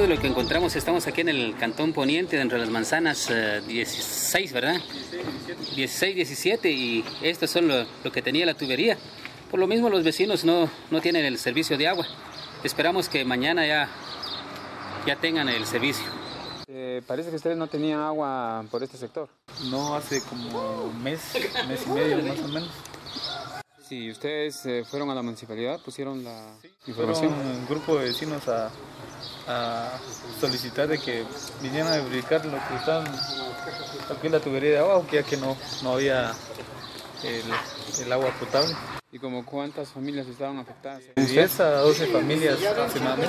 esto es lo que encontramos. Estamos aquí en el Cantón Poniente, dentro de las manzanas 16, ¿verdad? 16, 17, y estos son lo que tenía la tubería. Por lo mismo los vecinos no tienen el servicio de agua. Esperamos que mañana ya tengan el servicio. Parece que ustedes no tenían agua por este sector. No, hace como un mes y medio más o menos. Si ustedes fueron a la municipalidad, pusieron la información. Fueron un grupo de vecinos a solicitar de que vinieran a verificar lo que están aquí en la tubería de abajo, ya que no había el agua potable. ¿Y como cuántas familias estaban afectadas? 10 a 12 familias aproximadamente.